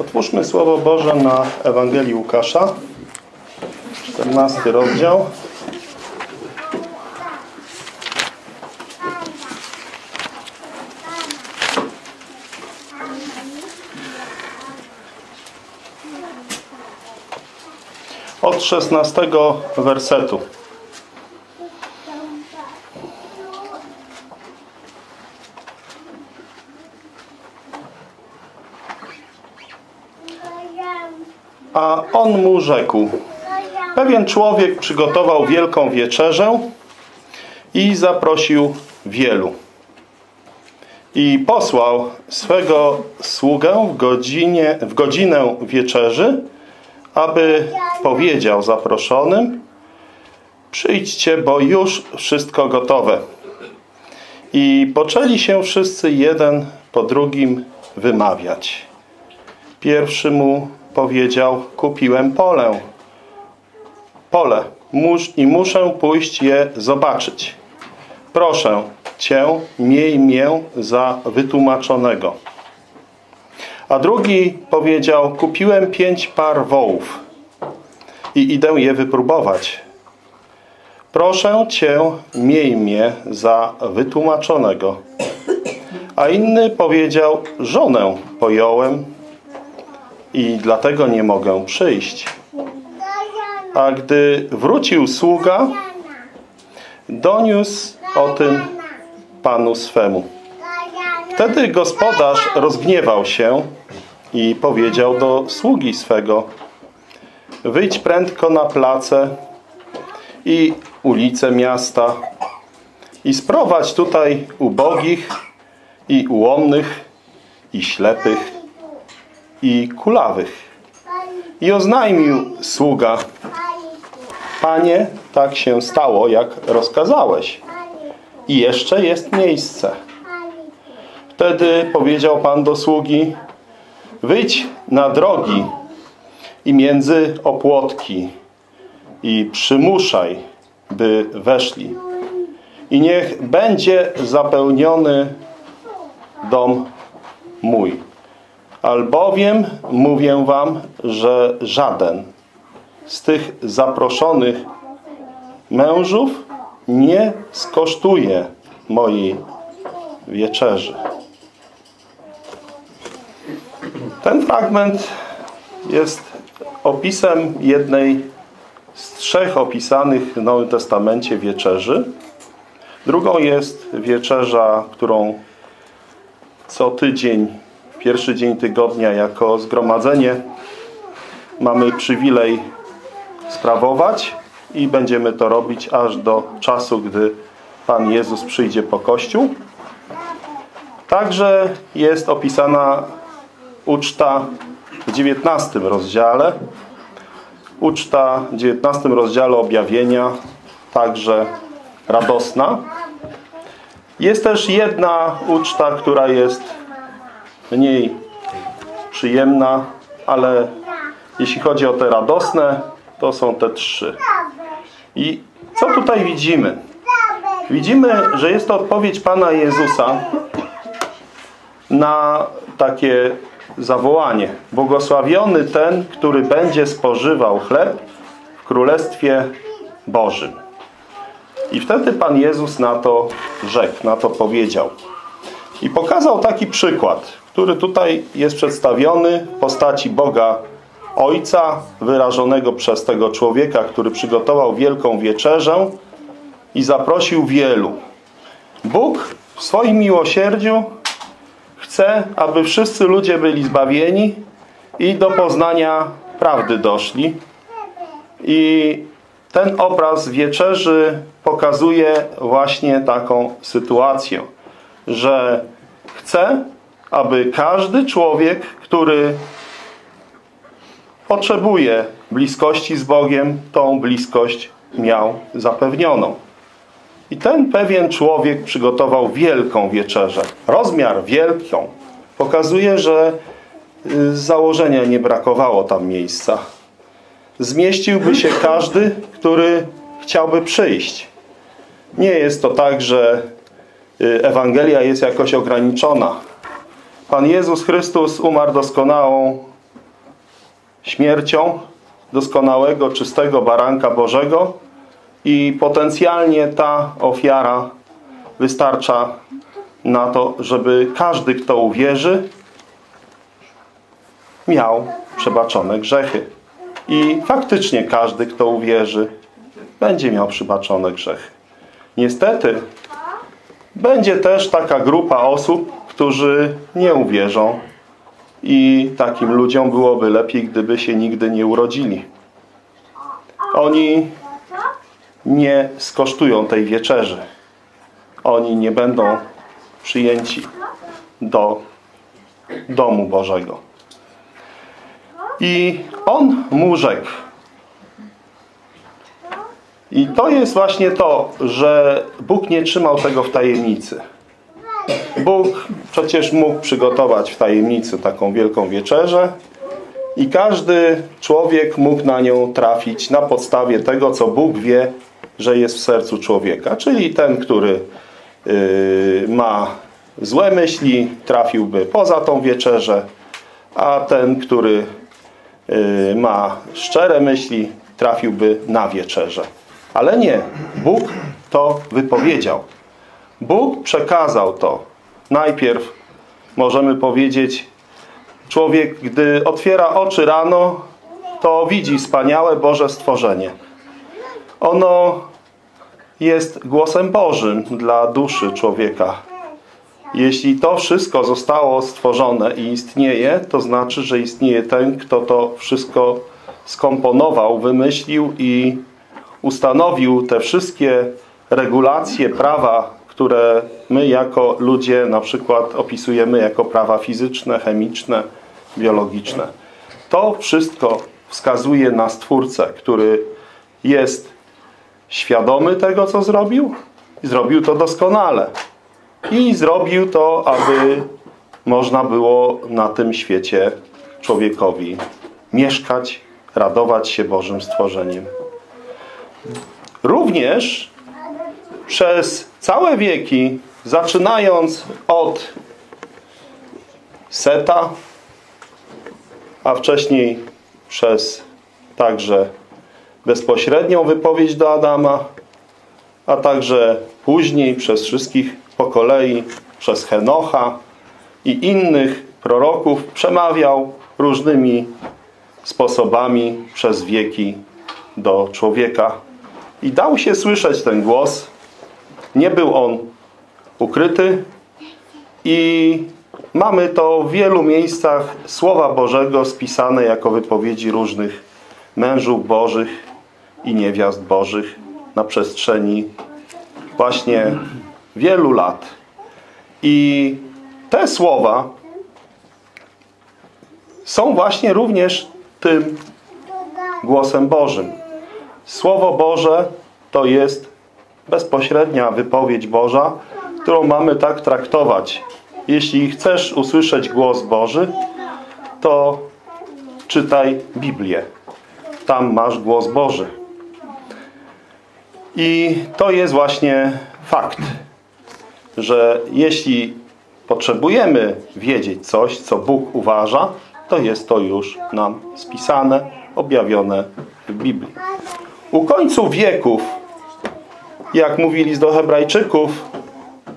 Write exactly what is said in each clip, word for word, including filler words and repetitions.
Otwórzmy Słowo Boże na Ewangelii Łukasza, czternasty rozdział. Od szesnastego wersetu. A on mu rzekł: pewien człowiek przygotował wielką wieczerzę i zaprosił wielu. I posłał swego sługę w, godzinie, w godzinę wieczerzy, aby powiedział zaproszonym: przyjdźcie, bo już wszystko gotowe. I poczęli się wszyscy jeden po drugim wymawiać. Pierwszy mu powiedział: kupiłem pole, pole mus, i muszę pójść je zobaczyć. Proszę Cię, miej mię za wytłumaczonego. A drugi powiedział: kupiłem pięć par wołów i idę je wypróbować. Proszę Cię, miej mnie za wytłumaczonego. A inny powiedział: żonę pojąłem i dlatego nie mogę przyjść. A gdy wrócił sługa, doniósł o tym panu swemu. Wtedy gospodarz rozgniewał się i powiedział do sługi swego: wyjdź prędko na place i ulice miasta i sprowadź tutaj ubogich i ułomnych i ślepych i kulawych. I oznajmił sługa: Panie, tak się stało, jak rozkazałeś, i jeszcze jest miejsce. Wtedy powiedział Pan do sługi: wyjdź na drogi i między opłotki i przymuszaj, by weszli. I niech będzie zapełniony dom mój. Albowiem mówię wam, że żaden z tych zaproszonych mężów nie skosztuje mojej wieczerzy. Ten fragment jest opisem jednej z trzech opisanych w Nowym Testamencie wieczerzy. Drugą jest wieczerza, którą co tydzień, pierwszy dzień tygodnia, jako zgromadzenie mamy przywilej sprawować i będziemy to robić aż do czasu, gdy Pan Jezus przyjdzie po Kościół. Także jest opisana uczta w dziewiętnastym rozdziale. Uczta w dziewiętnastym rozdziale objawienia, także radosna. Jest też jedna uczta, która jest mniej przyjemna, ale jeśli chodzi o te radosne, to są te trzy. I co tutaj widzimy? Widzimy, że jest to odpowiedź Pana Jezusa na takie zawołanie: błogosławiony ten, który będzie spożywał chleb w Królestwie Bożym. I wtedy Pan Jezus na to rzekł, na to powiedział. I pokazał taki przykład, który tutaj jest przedstawiony w postaci Boga Ojca, wyrażonego przez tego człowieka, który przygotował wielką wieczerzę i zaprosił wielu. Bóg w swoim miłosierdziu chce, aby wszyscy ludzie byli zbawieni i do poznania prawdy doszli. I ten obraz wieczerzy pokazuje właśnie taką sytuację, że chce, aby każdy człowiek, który potrzebuje bliskości z Bogiem, tą bliskość miał zapewnioną. I ten pewien człowiek przygotował wielką wieczerzę. Rozmiar wielką pokazuje, że z założenia nie brakowało tam miejsca. Zmieściłby się każdy, który chciałby przyjść. Nie jest to tak, że Ewangelia jest jakoś ograniczona. Pan Jezus Chrystus umarł doskonałą śmiercią doskonałego, czystego baranka Bożego i potencjalnie ta ofiara wystarcza na to, żeby każdy, kto uwierzy, miał przebaczone grzechy. I faktycznie każdy, kto uwierzy, będzie miał przebaczone grzechy. Niestety, będzie też taka grupa osób, którzy nie uwierzą i takim ludziom byłoby lepiej, gdyby się nigdy nie urodzili. Oni nie skosztują tej wieczerzy. Oni nie będą przyjęci do domu Bożego. I on mu rzekł. I to jest właśnie to, że Bóg nie trzymał tego w tajemnicy. Bóg przecież mógł przygotować w tajemnicy taką wielką wieczerzę i każdy człowiek mógł na nią trafić na podstawie tego, co Bóg wie, że jest w sercu człowieka. Czyli ten, który yy, ma złe myśli, trafiłby poza tą wieczerzę, a ten, który yy, ma szczere myśli, trafiłby na wieczerzę. Ale nie, Bóg to wypowiedział. Bóg przekazał to. Najpierw możemy powiedzieć, człowiek, gdy otwiera oczy rano, to widzi wspaniałe Boże stworzenie. Ono jest głosem Bożym dla duszy człowieka. Jeśli to wszystko zostało stworzone i istnieje, to znaczy, że istnieje ten, kto to wszystko skomponował, wymyślił i ustanowił te wszystkie regulacje, prawa, które my jako ludzie na przykład opisujemy jako prawa fizyczne, chemiczne, biologiczne. To wszystko wskazuje na Stwórcę, który jest świadomy tego, co zrobił. Zrobił to doskonale. I zrobił to, aby można było na tym świecie człowiekowi mieszkać, radować się Bożym stworzeniem. Również przez całe wieki, zaczynając od Seta, a wcześniej przez także bezpośrednią wypowiedź do Adama, a także później przez wszystkich po kolei, przez Henocha i innych proroków, przemawiał różnymi sposobami przez wieki do człowieka. I dał się słyszeć ten głos. Nie był on ukryty i mamy to w wielu miejscach Słowa Bożego spisane jako wypowiedzi różnych mężów bożych i niewiast bożych na przestrzeni właśnie wielu lat. I te słowa są właśnie również tym głosem Bożym. Słowo Boże to jest bezpośrednia wypowiedź Boża, którą mamy tak traktować. Jeśli chcesz usłyszeć głos Boży, to czytaj Biblię. Tam masz głos Boży. I to jest właśnie fakt, że jeśli potrzebujemy wiedzieć coś, co Bóg uważa, to jest to już nam spisane, objawione w Biblii. U końców wieków, jak mówi list do Hebrajczyków,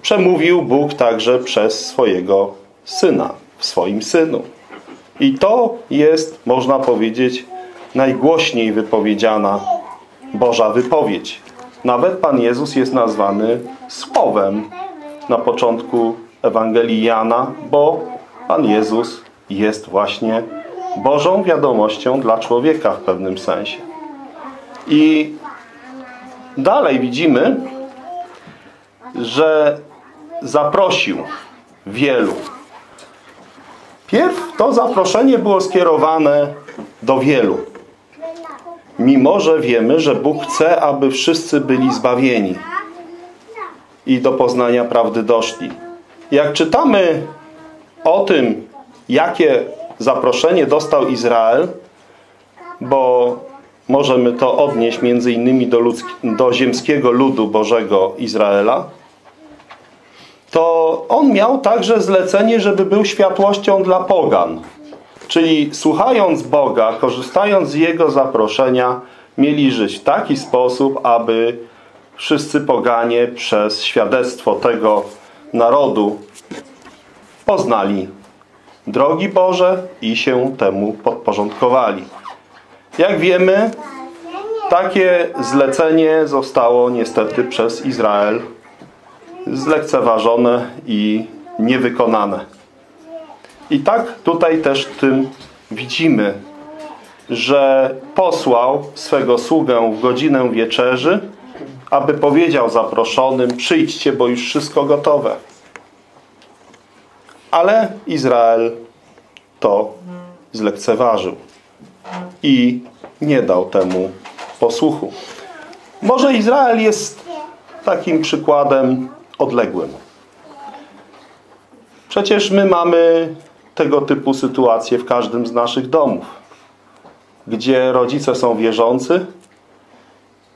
przemówił Bóg także przez swojego Syna, w swoim Synu. I to jest, można powiedzieć, najgłośniej wypowiedziana Boża wypowiedź. Nawet Pan Jezus jest nazwany Słowem na początku Ewangelii Jana, bo Pan Jezus jest właśnie Bożą wiadomością dla człowieka w pewnym sensie. I dalej widzimy, że zaprosił wielu. Pierw to zaproszenie było skierowane do wielu. Mimo, że wiemy, że Bóg chce, aby wszyscy byli zbawieni i do poznania prawdy doszli. Jak czytamy o tym, jakie zaproszenie dostał Izrael, bo możemy to odnieść między innymi do, do ziemskiego ludu Bożego Izraela, to on miał także zlecenie, żeby był światłością dla pogan. Czyli słuchając Boga, korzystając z Jego zaproszenia, mieli żyć w taki sposób, aby wszyscy poganie przez świadectwo tego narodu poznali drogi Boże i się temu podporządkowali. Jak wiemy, takie zlecenie zostało niestety przez Izrael zlekceważone i niewykonane. I tak tutaj też w tym widzimy, że posłał swego sługę w godzinę wieczerzy, aby powiedział zaproszonym: przyjdźcie, bo już wszystko gotowe. Ale Izrael to zlekceważył i nie dał temu posłuchu. Może Izrael jest takim przykładem odległym. Przecież my mamy tego typu sytuacje w każdym z naszych domów, gdzie rodzice są wierzący,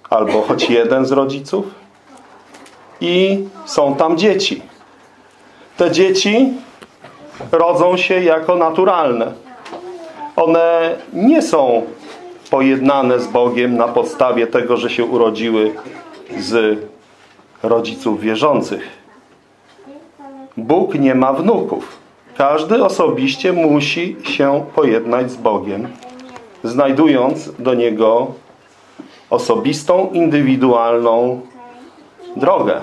albo choć jeden z rodziców, i są tam dzieci. Te dzieci rodzą się jako naturalne. One nie są pojednane z Bogiem na podstawie tego, że się urodziły z rodziców wierzących. Bóg nie ma wnuków. Każdy osobiście musi się pojednać z Bogiem, znajdując do Niego osobistą, indywidualną drogę,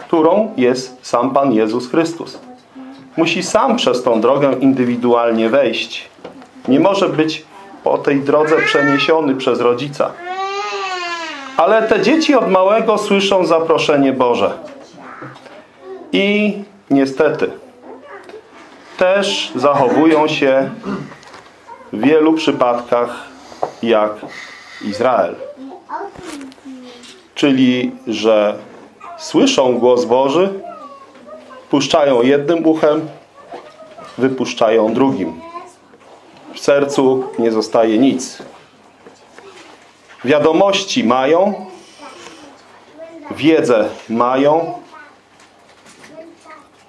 którą jest sam Pan Jezus Chrystus. Musi sam przez tą drogę indywidualnie wejść. Nie może być po tej drodze przeniesiony przez rodzica. Ale te dzieci od małego słyszą zaproszenie Boże. I niestety też zachowują się w wielu przypadkach jak Izrael. Czyli, że słyszą głos Boży, puszczają jednym uchem, wypuszczają drugim. W sercu nie zostaje nic. Wiadomości mają, wiedzę mają,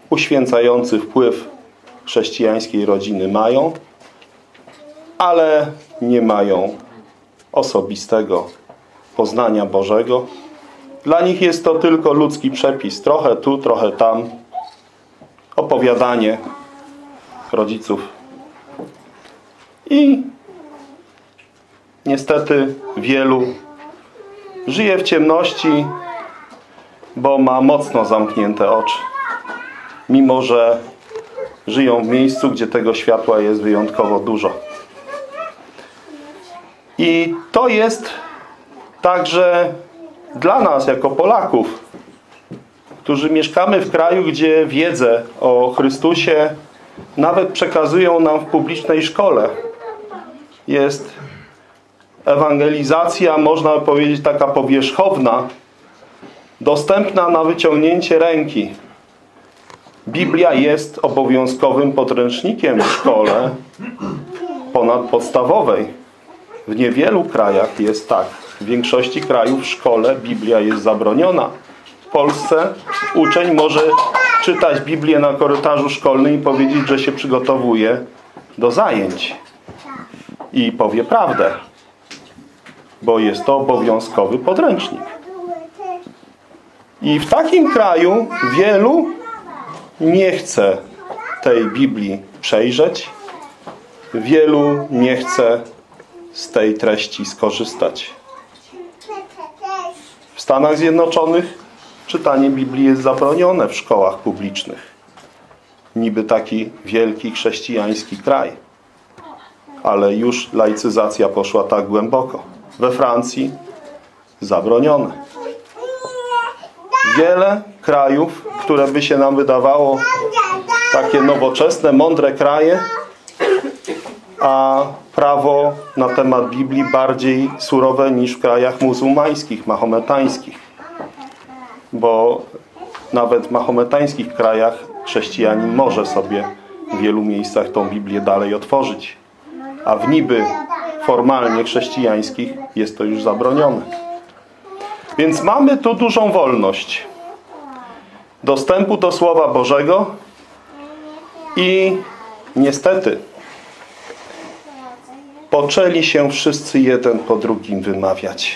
uświęcający wpływ chrześcijańskiej rodziny mają, ale nie mają osobistego poznania Bożego. Dla nich jest to tylko ludzki przepis. Trochę tu, trochę tam. Opowiadanie rodziców. I niestety wielu żyje w ciemności, bo ma mocno zamknięte oczy. Mimo że żyją w miejscu, gdzie tego światła jest wyjątkowo dużo. I to jest także dla nas jako Polaków, którzy mieszkamy w kraju, gdzie wiedzę o Chrystusie nawet przekazują nam w publicznej szkole. Jest ewangelizacja, można by powiedzieć, taka powierzchowna, dostępna na wyciągnięcie ręki. Biblia jest obowiązkowym podręcznikiem w szkole ponadpodstawowej. W niewielu krajach jest tak. W większości krajów w szkole Biblia jest zabroniona. W Polsce uczeń może czytać Biblię na korytarzu szkolnym i powiedzieć, że się przygotowuje do zajęć. I powie prawdę, bo jest to obowiązkowy podręcznik. I w takim kraju wielu nie chce tej Biblii przejrzeć. Wielu nie chce z tej treści skorzystać. W Stanach Zjednoczonych czytanie Biblii jest zabronione w szkołach publicznych. Niby taki wielki chrześcijański kraj. Ale już laicyzacja poszła tak głęboko. We Francji zabronione. Wiele krajów, które by się nam wydawało takie nowoczesne, mądre kraje, a prawo na temat Biblii bardziej surowe niż w krajach muzułmańskich, mahometańskich. Bo nawet w mahometańskich krajach chrześcijanin może sobie w wielu miejscach tą Biblię dalej otworzyć. A w niby formalnie chrześcijańskich jest to już zabronione. Więc mamy tu dużą wolność dostępu do Słowa Bożego i niestety poczęli się wszyscy jeden po drugim wymawiać.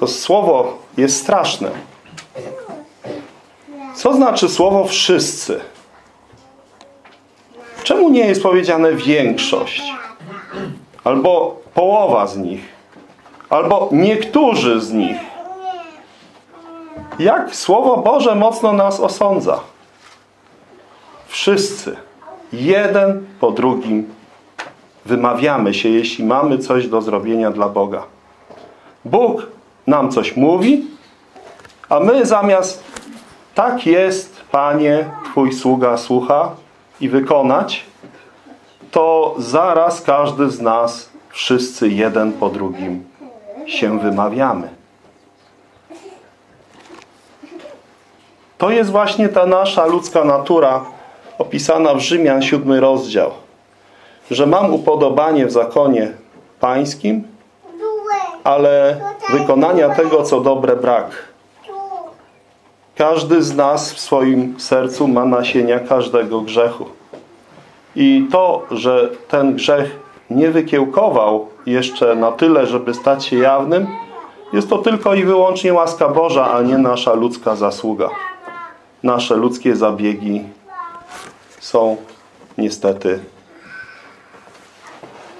To słowo jest straszne. Co znaczy słowo wszyscy? Czemu nie jest powiedziane większość? Albo połowa z nich? Albo niektórzy z nich? Jak Słowo Boże mocno nas osądza? Wszyscy, jeden po drugim wymawiamy się, jeśli mamy coś do zrobienia dla Boga. Bóg nam coś mówi, a my zamiast tak jest, Panie, Twój sługa słucha i wykonać, to zaraz każdy z nas, wszyscy jeden po drugim się wymawiamy. To jest właśnie ta nasza ludzka natura opisana w Rzymian siódmy rozdział. Że mam upodobanie w zakonie pańskim, ale wykonania tego, co dobre, brak. Każdy z nas w swoim sercu ma nasienia każdego grzechu. I to, że ten grzech nie wykiełkował jeszcze na tyle, żeby stać się jawnym, jest to tylko i wyłącznie łaska Boża, a nie nasza ludzka zasługa. Nasze ludzkie zabiegi są niestety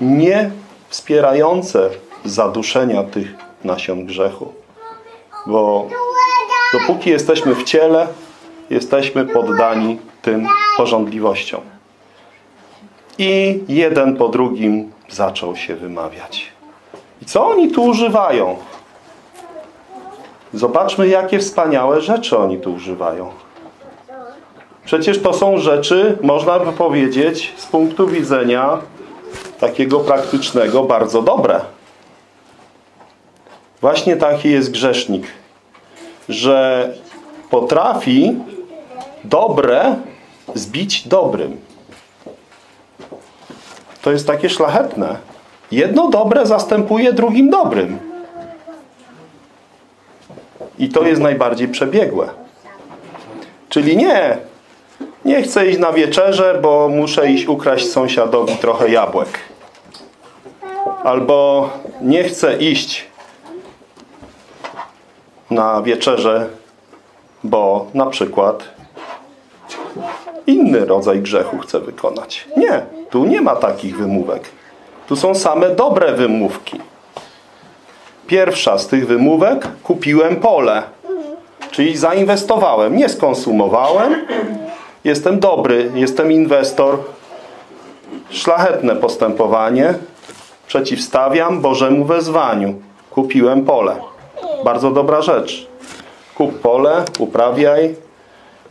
nie wspierające zaduszenia tych nasion grzechu. Bo dopóki jesteśmy w ciele, jesteśmy poddani tym pożądliwościom. I jeden po drugim zaczął się wymawiać. I co oni tu używają? Zobaczmy, jakie wspaniałe rzeczy oni tu używają. Przecież to są rzeczy, można by powiedzieć, z punktu widzenia takiego praktycznego, bardzo dobre. Właśnie taki jest grzesznik, że potrafi dobre zbić dobrym. To jest takie szlachetne. Jedno dobre zastępuje drugim dobrym. I to jest najbardziej przebiegłe. Czyli nie, nie chcę iść na wieczerzę, bo muszę iść ukraść sąsiadowi trochę jabłek. Albo nie chcę iść na wieczerzę, bo na przykład inny rodzaj grzechu chcę wykonać. Nie, tu nie ma takich wymówek. Tu są same dobre wymówki. Pierwsza z tych wymówek: kupiłem pole. Czyli zainwestowałem, nie skonsumowałem. Jestem dobry, jestem inwestor. Szlachetne postępowanie. Przeciwstawiam Bożemu wezwaniu. Kupiłem pole. Bardzo dobra rzecz. Kup pole, uprawiaj,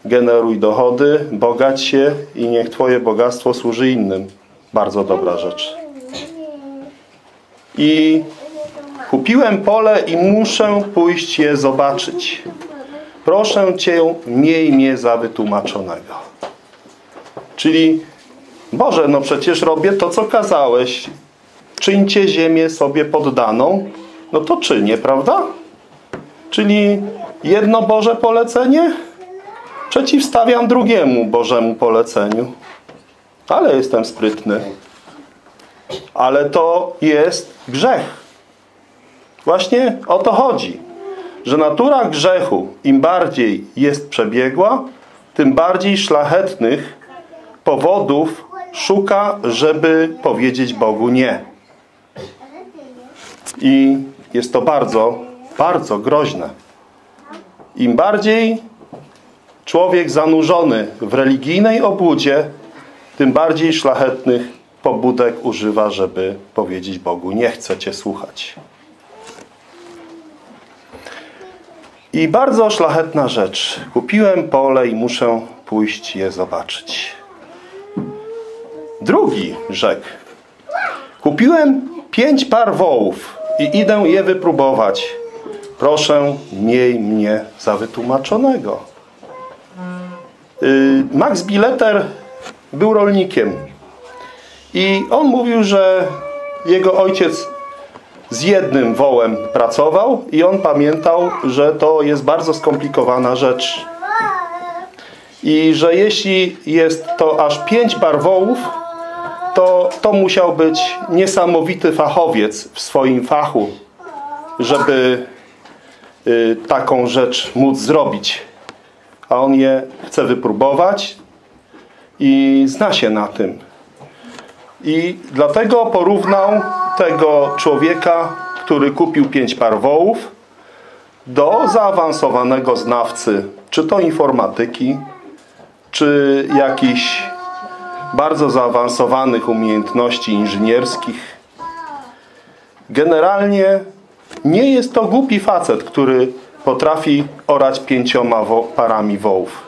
generuj dochody, bogać się i niech Twoje bogactwo służy innym. Bardzo dobra rzecz. I kupiłem pole i muszę pójść je zobaczyć. Proszę Cię, miej mnie za wytłumaczonego. Czyli, Boże, no przecież robię to, co kazałeś. Czyńcie ziemię sobie poddaną. No to czynię, prawda? Czyli jedno Boże polecenie przeciwstawiam drugiemu Bożemu poleceniu. Ale jestem sprytny. Ale to jest grzech. Właśnie o to chodzi, że natura grzechu im bardziej jest przebiegła, tym bardziej szlachetnych powodów szuka, żeby powiedzieć Bogu nie. I jest to bardzo, bardzo groźne. Im bardziej człowiek zanurzony w religijnej obłudzie, tym bardziej szlachetnych pobudek używa, żeby powiedzieć Bogu: nie chcę Cię słuchać. I bardzo szlachetna rzecz. Kupiłem pole i muszę pójść je zobaczyć. Drugi rzekł: kupiłem pięć par wołów i idę je wypróbować. Proszę, miej mnie za wytłumaczonego. Max Billeter był rolnikiem. I on mówił, że jego ojciec z jednym wołem pracował i on pamiętał, że to jest bardzo skomplikowana rzecz. I że jeśli jest to aż pięć par wołów, to, to musiał być niesamowity fachowiec w swoim fachu, żeby y, taką rzecz móc zrobić. A on je chce wypróbować i zna się na tym. I dlatego porównał tego człowieka, który kupił pięć par wołów, do zaawansowanego znawcy, czy to informatyki, czy jakichś bardzo zaawansowanych umiejętności inżynierskich. Generalnie nie jest to głupi facet, który potrafi orać pięcioma wo- parami wołów.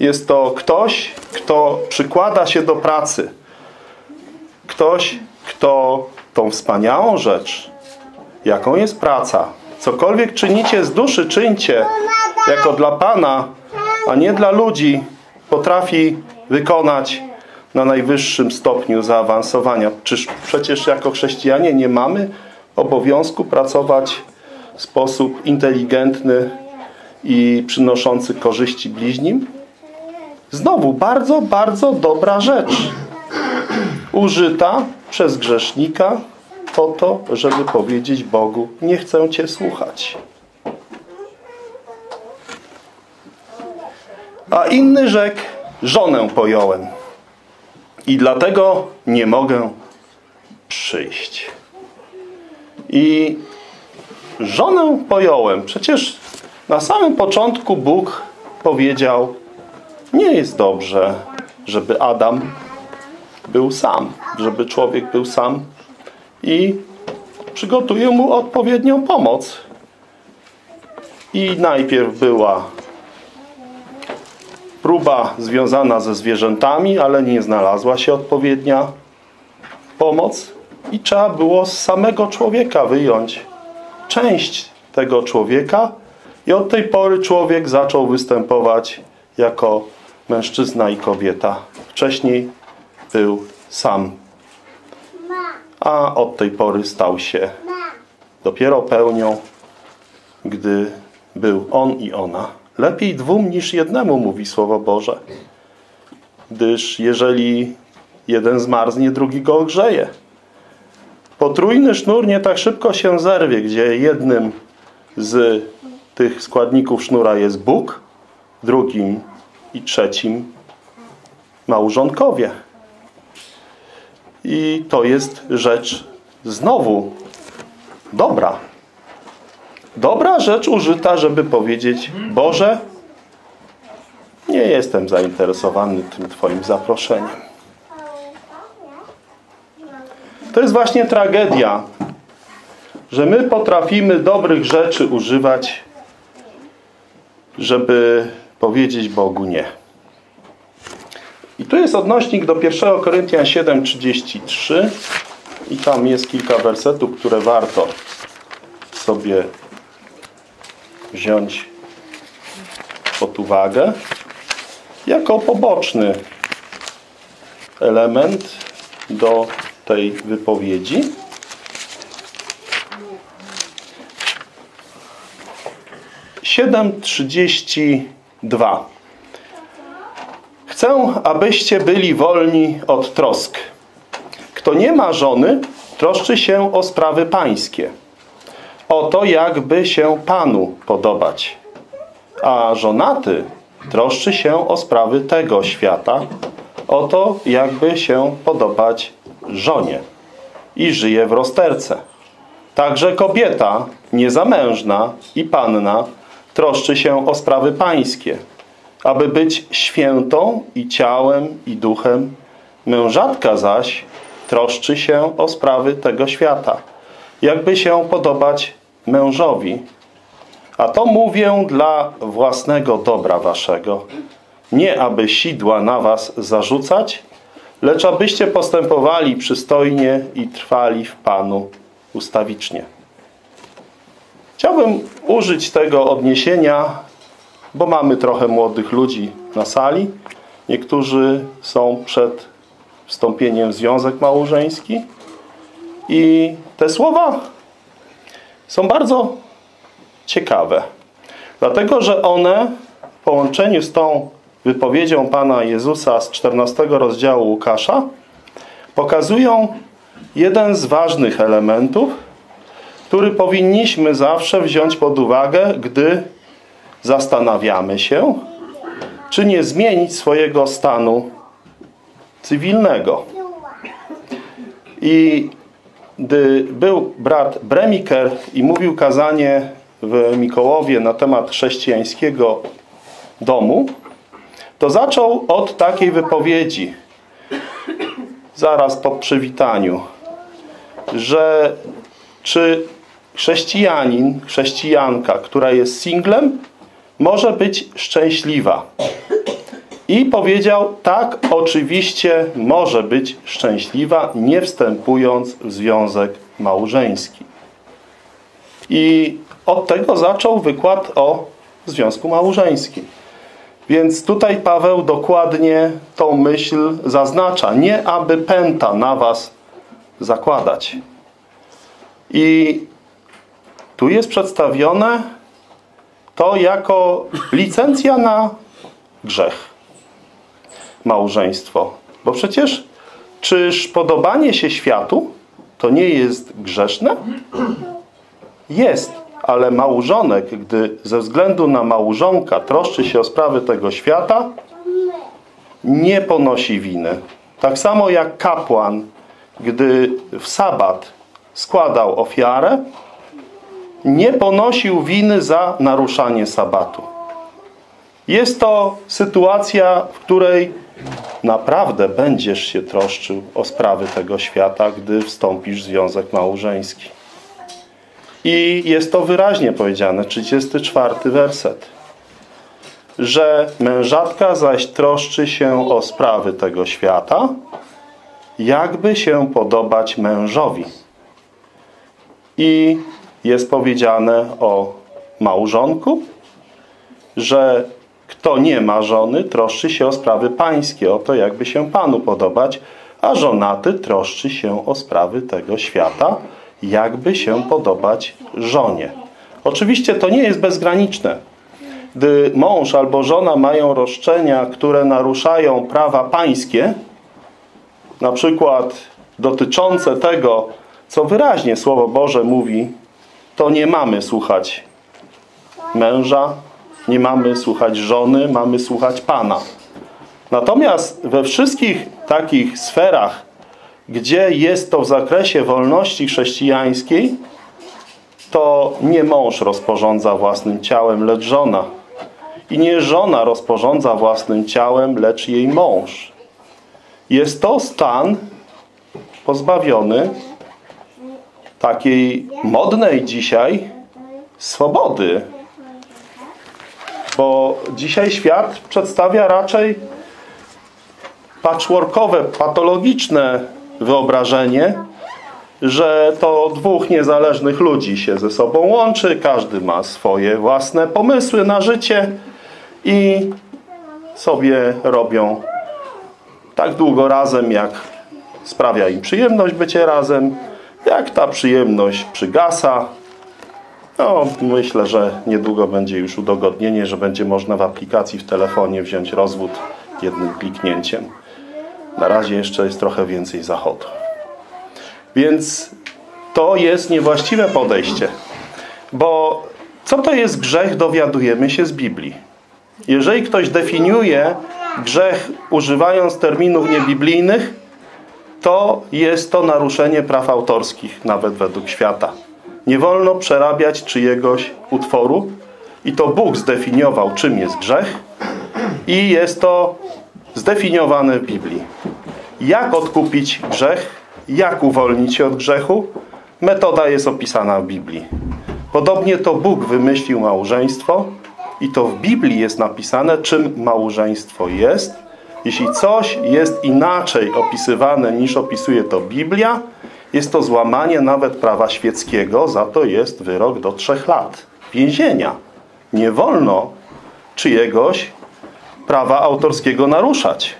Jest to ktoś, kto przykłada się do pracy. Ktoś, kto tą wspaniałą rzecz, jaką jest praca, cokolwiek czynicie z duszy, czyńcie jako dla Pana, a nie dla ludzi, potrafi wykonać na najwyższym stopniu zaawansowania. Czyż przecież jako chrześcijanie nie mamy obowiązku pracować w sposób inteligentny i przynoszący korzyści bliźnim? Znowu bardzo, bardzo dobra rzecz, użyta przez grzesznika po to, żeby powiedzieć Bogu: nie chcę Cię słuchać. A inny rzekł: żonę pojąłem i dlatego nie mogę przyjść. I żonę pojąłem. Przecież na samym początku Bóg powiedział: nie jest dobrze, żeby Adam był sam, żeby człowiek był sam, i przygotuje mu odpowiednią pomoc. I najpierw była próba związana ze zwierzętami, ale nie znalazła się odpowiednia pomoc i trzeba było z samego człowieka wyjąć część tego człowieka i od tej pory człowiek zaczął występować jako mężczyzna i kobieta. Wcześniej był sam, a od tej pory stał się dopiero pełnią, gdy był on i ona. Lepiej dwóm niż jednemu, mówi Słowo Boże, gdyż jeżeli jeden zmarznie, drugi go ogrzeje. Potrójny sznur nie tak szybko się zerwie, gdzie jednym z tych składników sznura jest Bóg, drugim i trzecim małżonkowie. I to jest rzecz znowu dobra. Dobra rzecz użyta, żeby powiedzieć: Boże, nie jestem zainteresowany tym Twoim zaproszeniem. To jest właśnie tragedia, że my potrafimy dobrych rzeczy używać, żeby powiedzieć Bogu nie. I tu jest odnośnik do pierwszego Koryntian siedem, trzydzieści trzy i tam jest kilka wersetów, które warto sobie wziąć pod uwagę jako poboczny element do tej wypowiedzi. siedem, trzydzieści dwa. Chcę, abyście byli wolni od trosk. Kto nie ma żony, troszczy się o sprawy pańskie, o to, jakby się Panu podobać. A żonaty troszczy się o sprawy tego świata, o to, jakby się podobać żonie, i żyje w rozterce. Także kobieta niezamężna i panna troszczy się o sprawy pańskie, aby być świętą i ciałem, i duchem. Mężatka zaś troszczy się o sprawy tego świata, jakby się podobać mężowi. A to mówię dla własnego dobra waszego, nie aby sidła na was zarzucać, lecz abyście postępowali przystojnie i trwali w Panu ustawicznie. Chciałbym użyć tego odniesienia, bo mamy trochę młodych ludzi na sali. Niektórzy są przed wstąpieniem w związek małżeński. I te słowa są bardzo ciekawe. Dlatego, że one w połączeniu z tą wypowiedzią Pana Jezusa z czternastego rozdziału Łukasza pokazują jeden z ważnych elementów, który powinniśmy zawsze wziąć pod uwagę, gdy zastanawiamy się, czy nie zmienić swojego stanu cywilnego. I gdy był brat Bremiker i mówił kazanie w Mikołowie na temat chrześcijańskiego domu, to zaczął od takiej wypowiedzi, zaraz po przywitaniu, że czy chrześcijanin, chrześcijanka, która jest singlem, może być szczęśliwa. I powiedział, tak, oczywiście może być szczęśliwa, nie wstępując w związek małżeński. I od tego zaczął wykład o związku małżeńskim. Więc tutaj Paweł dokładnie tą myśl zaznacza. Nie aby pęta na was zakładać. I tu jest przedstawione to jako licencja na grzech. Małżeństwo. Bo przecież czyż podobanie się światu to nie jest grzeszne? Jest, ale małżonek, gdy ze względu na małżonka troszczy się o sprawy tego świata, nie ponosi winy. Tak samo jak kapłan, gdy w sabat składał ofiarę, nie ponosił winy za naruszanie sabatu. Jest to sytuacja, w której naprawdę będziesz się troszczył o sprawy tego świata, gdy wstąpisz w związek małżeński. I jest to wyraźnie powiedziane, trzydziesty czwarty werset, że mężatka zaś troszczy się o sprawy tego świata, jakby się podobać mężowi. I jest powiedziane o małżonku, że kto nie ma żony, troszczy się o sprawy pańskie, o to jakby się Panu podobać, a żonaty troszczy się o sprawy tego świata, jakby się podobać żonie. Oczywiście to nie jest bezgraniczne. Gdy mąż albo żona mają roszczenia, które naruszają prawa pańskie, na przykład dotyczące tego, co wyraźnie Słowo Boże mówi, to nie mamy słuchać męża, nie mamy słuchać żony, mamy słuchać Pana. Natomiast we wszystkich takich sferach, gdzie jest to w zakresie wolności chrześcijańskiej, to nie mąż rozporządza własnym ciałem, lecz żona. I nie żona rozporządza własnym ciałem, lecz jej mąż. Jest to stan pozbawiony takiej modnej dzisiaj swobody. Bo dzisiaj świat przedstawia raczej patchworkowe, patologiczne wyobrażenie, że to dwóch niezależnych ludzi się ze sobą łączy, każdy ma swoje własne pomysły na życie i sobie robią tak długo razem, jak sprawia im przyjemność bycie razem, jak ta przyjemność przygasa. No, myślę, że niedługo będzie już udogodnienie, że będzie można w aplikacji w telefonie wziąć rozwód jednym kliknięciem. Na razie jeszcze jest trochę więcej zachodu. Więc to jest niewłaściwe podejście. Bo co to jest grzech, dowiadujemy się z Biblii. Jeżeli ktoś definiuje grzech używając terminów niebiblijnych, to jest to naruszenie praw autorskich, nawet według świata. Nie wolno przerabiać czyjegoś utworu i to Bóg zdefiniował, czym jest grzech i jest to zdefiniowane w Biblii. Jak odkupić grzech? Jak uwolnić się od grzechu? Metoda jest opisana w Biblii. Podobnie to Bóg wymyślił małżeństwo i to w Biblii jest napisane, czym małżeństwo jest. Jeśli coś jest inaczej opisywane niż opisuje to Biblia, jest to złamanie nawet prawa świeckiego, za to jest wyrok do trzech lat więzienia. Nie wolno czyjegoś prawa autorskiego naruszać.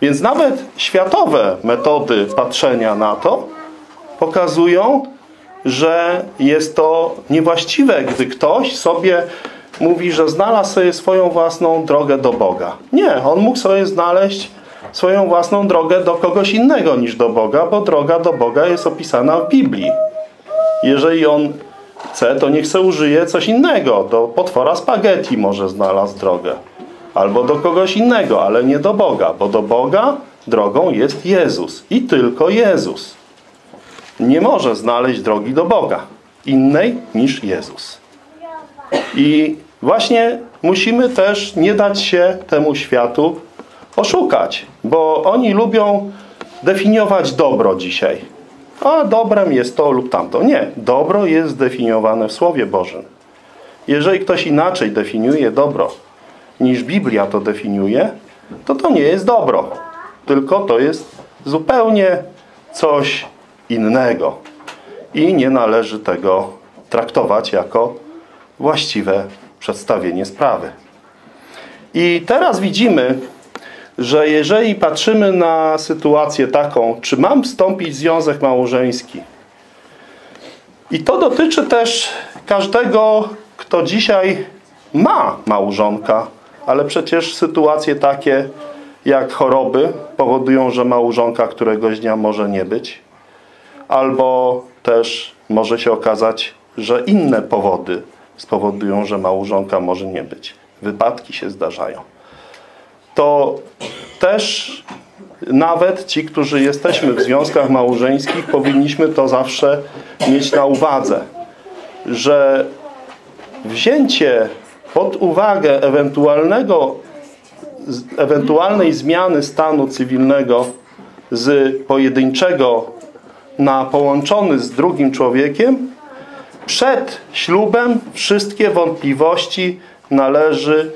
Więc nawet światowe metody patrzenia na to pokazują, że jest to niewłaściwe, gdy ktoś sobie mówi, że znalazł sobie swoją własną drogę do Boga. Nie, on mógł sobie znaleźć swoją własną drogę do kogoś innego niż do Boga, bo droga do Boga jest opisana w Biblii. Jeżeli on chce, to niech se użyje coś innego. Do potwora spaghetti może znalazł drogę. Albo do kogoś innego, ale nie do Boga, bo do Boga drogą jest Jezus i tylko Jezus. Nie może znaleźć drogi do Boga innej niż Jezus. I właśnie musimy też nie dać się temu światu oszukać, bo oni lubią definiować dobro dzisiaj. A dobrem jest to lub tamto. Nie, dobro jest zdefiniowane w Słowie Bożym. Jeżeli ktoś inaczej definiuje dobro niż Biblia to definiuje, to to nie jest dobro, tylko to jest zupełnie coś innego. I nie należy tego traktować jako właściwe przedstawienie sprawy. I teraz widzimy, że jeżeli patrzymy na sytuację taką, czy mam wstąpić w związek małżeński? I to dotyczy też każdego, kto dzisiaj ma małżonka, ale przecież sytuacje takie jak choroby powodują, że małżonka któregoś dnia może nie być. Albo też może się okazać, że inne powody spowodują, że małżonka może nie być. Wypadki się zdarzają. To też nawet ci, którzy jesteśmy w związkach małżeńskich, powinniśmy to zawsze mieć na uwadze, że wzięcie pod uwagę ewentualnego, ewentualnej zmiany stanu cywilnego z pojedynczego na połączony z drugim człowiekiem, przed ślubem wszystkie wątpliwości należy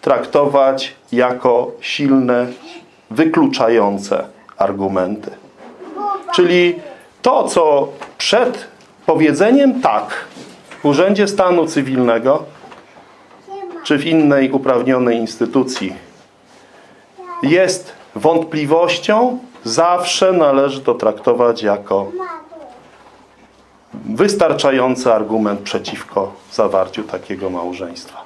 traktować jako silne, wykluczające argumenty. Czyli to, co przed powiedzeniem tak w Urzędzie Stanu Cywilnego czy w innej uprawnionej instytucji jest wątpliwością, zawsze należy to traktować jako wystarczający argument przeciwko zawarciu takiego małżeństwa.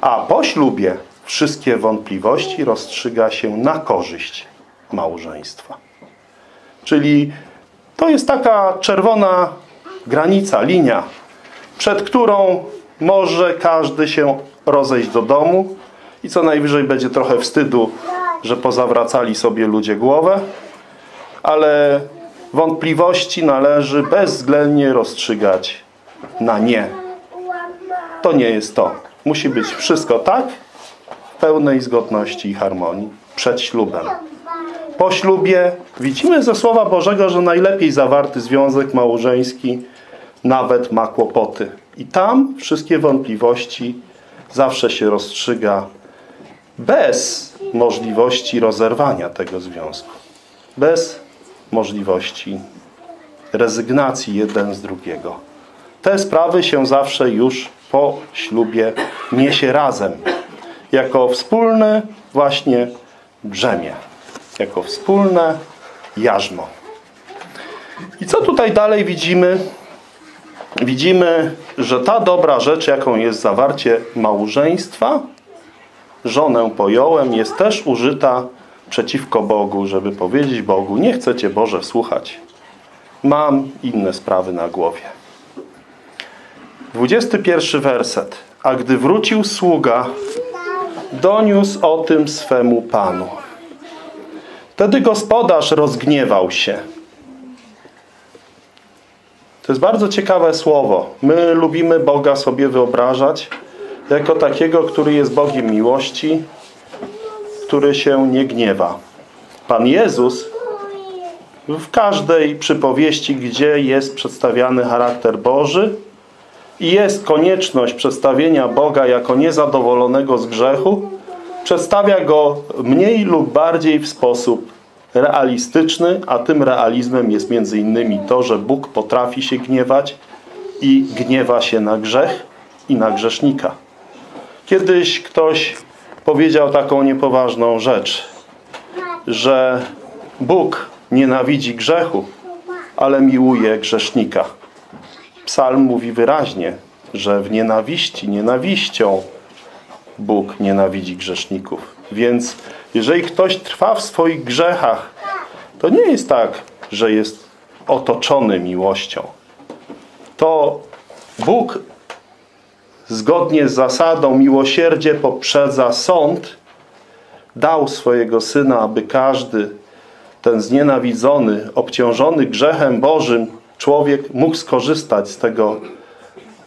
A po ślubie wszystkie wątpliwości rozstrzyga się na korzyść małżeństwa. Czyli to jest taka czerwona granica, linia, przed którą może każdy się rozejść do domu i co najwyżej będzie trochę wstydu, że pozawracali sobie ludzie głowę, ale wątpliwości należy bezwzględnie rozstrzygać na nie. To nie jest to. Musi być wszystko tak, w pełnej zgodności i harmonii, przed ślubem. Po ślubie widzimy ze Słowa Bożego, że najlepiej zawarty związek małżeński nawet ma kłopoty. I tam wszystkie wątpliwości zawsze się rozstrzyga bez możliwości rozerwania tego związku. Bez możliwości rezygnacji jeden z drugiego. Te sprawy się zawsze już po ślubie niesie razem. Jako wspólne właśnie brzemię. Jako wspólne jarzmo. I co tutaj dalej widzimy? Widzimy, że ta dobra rzecz, jaką jest zawarcie małżeństwa, żonę pojąłem, jest też użyta przeciwko Bogu, żeby powiedzieć Bogu, nie chcę Cię Boże słuchać. Mam inne sprawy na głowie. dwudziesty pierwszy werset. A gdy wrócił sługa, doniósł o tym swemu panu. Wtedy gospodarz rozgniewał się. To jest bardzo ciekawe słowo. My lubimy Boga sobie wyobrażać jako takiego, który jest Bogiem miłości, który się nie gniewa. Pan Jezus w każdej przypowieści, gdzie jest przedstawiany charakter Boży i jest konieczność przedstawienia Boga jako niezadowolonego z grzechu, przedstawia Go mniej lub bardziej w sposób realistyczny, a tym realizmem jest między innymi to, że Bóg potrafi się gniewać i gniewa się na grzech i na grzesznika. Kiedyś ktoś powiedział taką niepoważną rzecz, że Bóg nienawidzi grzechu, ale miłuje grzesznika. Psalm mówi wyraźnie, że w nienawiści, nienawiścią Bóg nienawidzi grzeszników. Więc Jeżeli ktoś trwa w swoich grzechach, to nie jest tak, że jest otoczony miłością. To Bóg zgodnie z zasadą miłosierdzie poprzedza sąd dał swojego Syna, aby każdy ten znienawidzony, obciążony grzechem Bożym człowiek mógł skorzystać z tego,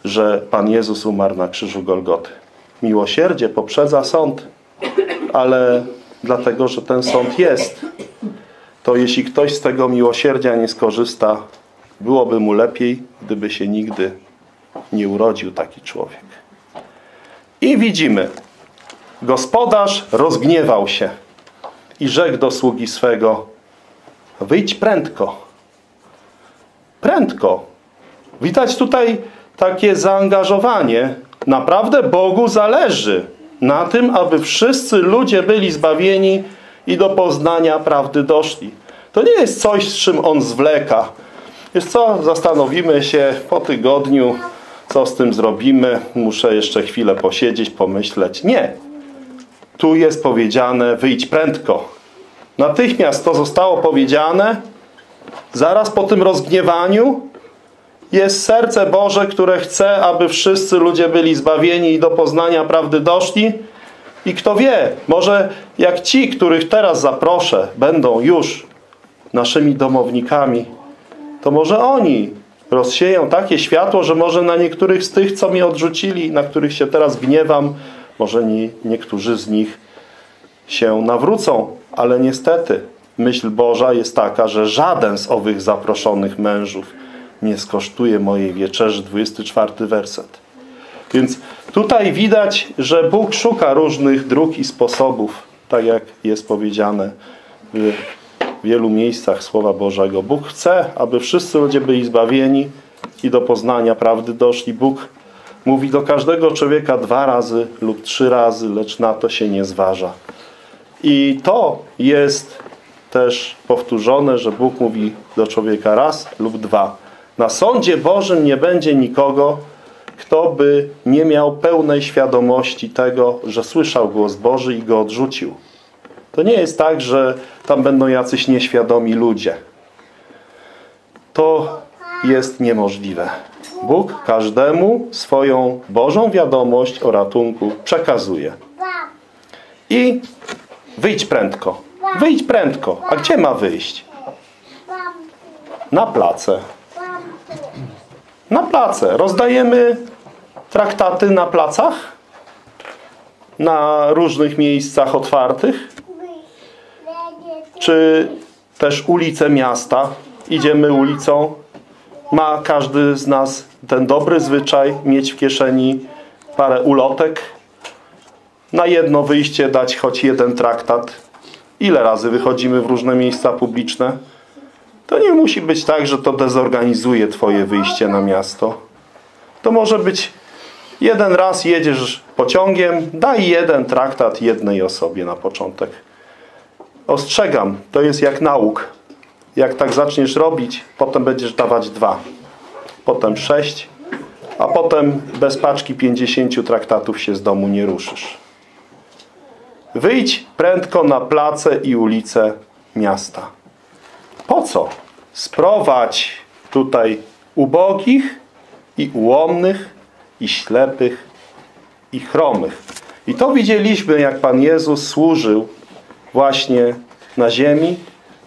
że Pan Jezus umarł na krzyżu Golgoty. Miłosierdzie poprzedza sąd, ale dlatego, że ten sąd jest, to jeśli ktoś z tego miłosierdzia nie skorzysta, byłoby mu lepiej, gdyby się nigdy nie urodził taki człowiek. I widzimy, gospodarz rozgniewał się i rzekł do sługi swego: wyjdź prędko. Prędko. Widać tutaj takie zaangażowanie. Naprawdę Bogu zależy na tym, aby wszyscy ludzie byli zbawieni i do poznania prawdy doszli. To nie jest coś, z czym on zwleka. Wiesz co, zastanowimy się po tygodniu, co z tym zrobimy. Muszę jeszcze chwilę posiedzieć, pomyśleć. Nie. Tu jest powiedziane: wyjdź prędko. Natychmiast to zostało powiedziane. Zaraz po tym rozgniewaniu jest serce Boże, które chce, aby wszyscy ludzie byli zbawieni i do poznania prawdy doszli. I kto wie, może jak ci, których teraz zaproszę, będą już naszymi domownikami, to może oni rozsieją takie światło, że może na niektórych z tych, co mnie odrzucili, na których się teraz gniewam, może nie, niektórzy z nich się nawrócą. Ale niestety myśl Boża jest taka, że żaden z owych zaproszonych mężów nie skosztuje mojej wieczerzy. dwudziesty czwarty werset. Więc tutaj widać, że Bóg szuka różnych dróg i sposobów, tak jak jest powiedziane w wielu miejscach Słowa Bożego. Bóg chce, aby wszyscy ludzie byli zbawieni i do poznania prawdy doszli. Bóg mówi do każdego człowieka dwa razy lub trzy razy, lecz na to się nie zważa. I to jest też powtórzone, że Bóg mówi do człowieka raz lub dwa. Na sądzie Bożym nie będzie nikogo, kto by nie miał pełnej świadomości tego, że słyszał głos Boży i go odrzucił. To nie jest tak, że tam będą jacyś nieświadomi ludzie. To jest niemożliwe. Bóg każdemu swoją Bożą wiadomość o ratunku przekazuje. I wyjdź prędko. Wyjdź prędko. A gdzie ma wyjść? Na placę. Na placę. Rozdajemy traktaty na placach? Na różnych miejscach otwartych? Czy też ulice miasta? Idziemy ulicą. Ma każdy z nas ten dobry zwyczaj mieć w kieszeni parę ulotek. Na jedno wyjście dać choć jeden traktat. Ile razy wychodzimy w różne miejsca publiczne? To nie musi być tak, że to dezorganizuje twoje wyjście na miasto. To może być jeden raz jedziesz pociągiem, daj jeden traktat jednej osobie na początek. Ostrzegam, to jest jak nauk. Jak tak zaczniesz robić, potem będziesz dawać dwa, potem sześć, a potem bez paczki pięćdziesięciu traktatów się z domu nie ruszysz. Wyjdź prędko na place i ulice miasta. Po co? Sprowadź tutaj ubogich i ułomnych i ślepych i chromych. I to widzieliśmy, jak Pan Jezus służył właśnie na ziemi.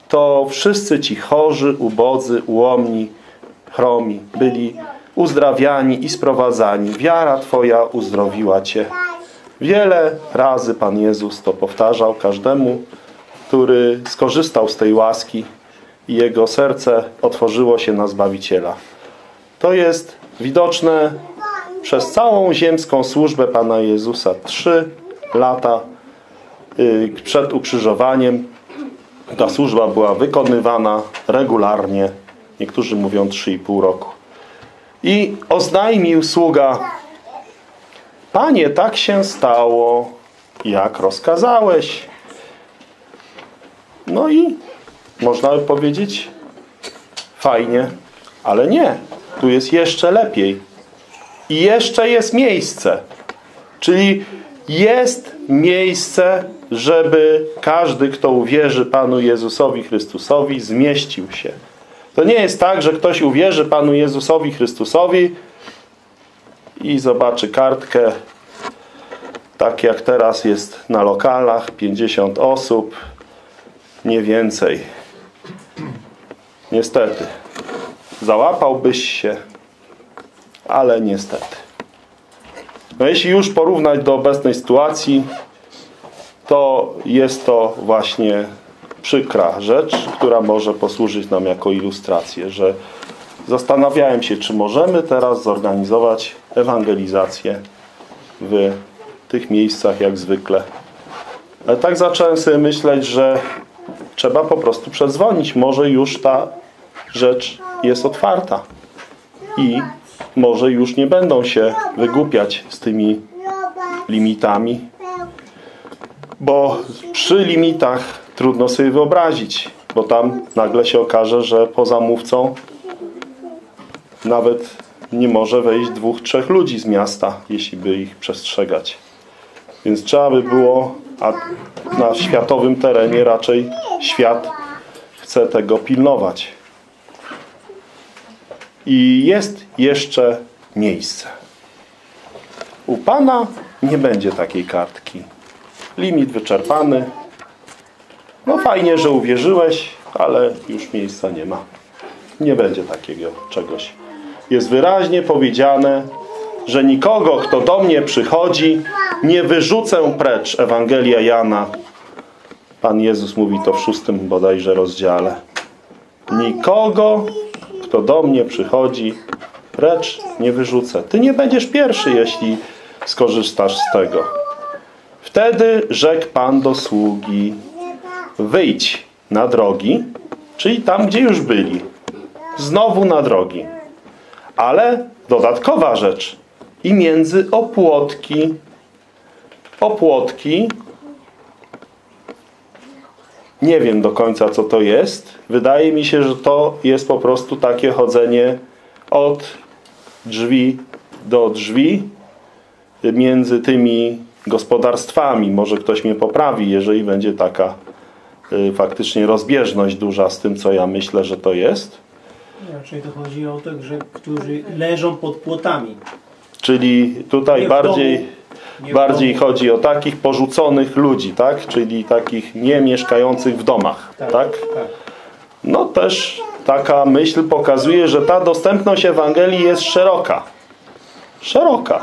To wszyscy ci chorzy, ubodzy, ułomni, chromi byli uzdrawiani i sprowadzani. Wiara twoja uzdrowiła cię. Wiele razy Pan Jezus to powtarzał każdemu, który skorzystał z tej łaski i jego serce otworzyło się na Zbawiciela. To jest widoczne przez całą ziemską służbę Pana Jezusa. Trzy lata przed ukrzyżowaniem ta służba była wykonywana regularnie. Niektórzy mówią trzy i pół roku. I oznajmił sługa: Panie, tak się stało, jak rozkazałeś. No i można by powiedzieć fajnie, ale nie. Tu jest jeszcze lepiej. I jeszcze jest miejsce. Czyli jest miejsce żeby każdy, kto uwierzy Panu Jezusowi Chrystusowi, zmieścił się. To nie jest tak, że ktoś uwierzy Panu Jezusowi Chrystusowi i zobaczy kartkę, tak jak teraz jest na lokalach, pięćdziesiąt osób, nie więcej. Niestety. Załapałbyś się, ale niestety. No jeśli już porównać do obecnej sytuacji, to jest to właśnie przykra rzecz, która może posłużyć nam jako ilustrację, że zastanawiałem się, czy możemy teraz zorganizować ewangelizację w tych miejscach jak zwykle. Ale tak zacząłem sobie myśleć, że trzeba po prostu przedzwonić. Może już ta rzecz jest otwarta i może już nie będą się wygłupiać z tymi limitami, bo przy limitach trudno sobie wyobrazić, bo tam nagle się okaże, że poza mówcą nawet nie może wejść dwóch, trzech ludzi z miasta, jeśli by ich przestrzegać. Więc trzeba by było, a na światowym terenie raczej świat chce tego pilnować. I jest jeszcze miejsce. U Pana nie będzie takiej kartki. Limit wyczerpany. No fajnie, że uwierzyłeś, ale już miejsca nie ma. Nie będzie takiego czegoś. Jest wyraźnie powiedziane, że nikogo, kto do mnie przychodzi, nie wyrzucę precz. Ewangelia Jana. Pan Jezus mówi to w szóstym bodajże rozdziale. Nikogo, kto do mnie przychodzi, precz nie wyrzucę. Ty nie będziesz pierwszy, jeśli skorzystasz z tego. Wtedy rzekł Pan do sługi: wyjdź na drogi, czyli tam, gdzie już byli. Znowu na drogi. Ale dodatkowa rzecz. I między opłotki. Opłotki. Nie wiem do końca, co to jest. Wydaje mi się, że to jest po prostu takie chodzenie od drzwi do drzwi między tymi gospodarstwami. Może ktoś mnie poprawi, jeżeli będzie taka y, faktycznie rozbieżność duża z tym, co ja myślę, że to jest. Raczej to chodzi o tych, że którzy leżą pod płotami. Czyli tutaj bardziej... Bardziej chodzi o takich porzuconych ludzi, tak? Czyli takich nie mieszkających w domach, tak? tak? tak. No też taka myśl pokazuje, że ta dostępność Ewangelii jest szeroka. Szeroka.